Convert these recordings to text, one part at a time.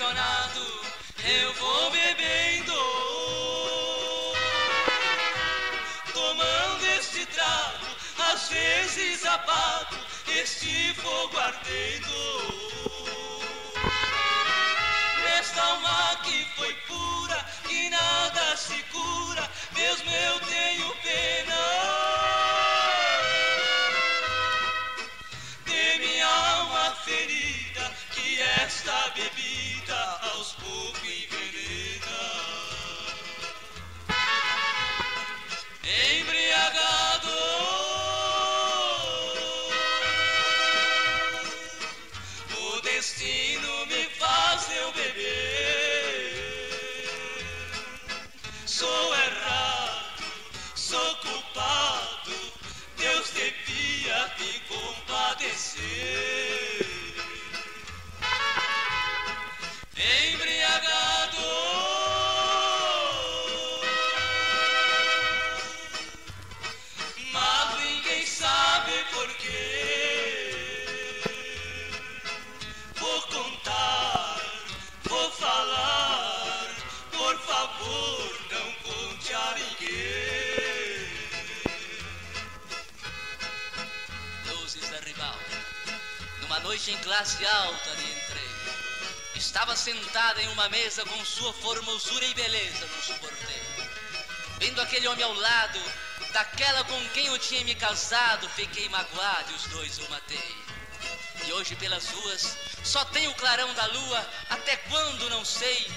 apaixonado, eu vou bebendo, tomando este trago, às vezes apago este fogo ardendo. Nesta alma que foi pura, que nada se cura, mesmo eu tenho pena de minha alma ferida, que esta bebida aos poucos envenena. Embriagado, o destino me faz eu beber. Sou errado, sou culpado, Deus devia me compadecer. Embriagado, mas ninguém sabe porquê. Vou contar, vou falar, por favor não conte a ninguém. Luzes da Ribalta, numa noite em classe alta de entrei. Estava sentada em uma mesa com sua formosura e beleza não suportei. Vendo aquele homem ao lado daquela com quem eu tinha me casado, fiquei magoado e os dois o matei. E hoje pelas ruas só tem o clarão da lua, até quando não sei,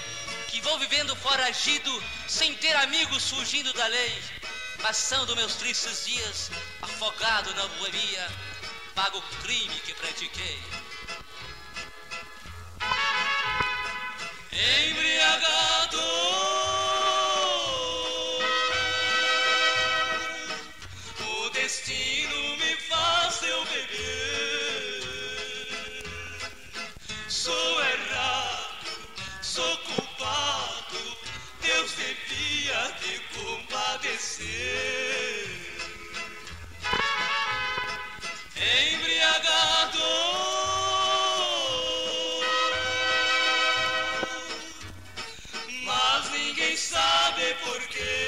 que vou vivendo foragido, sem ter amigos, fugindo da lei, passando meus tristes dias afogado na boemia, pago o crime que pratiquei. Embriagado, o destino me faz eu beber. Sou errado, sou culpado, Deus devia te compadecer. Embriagado, sabe por quê?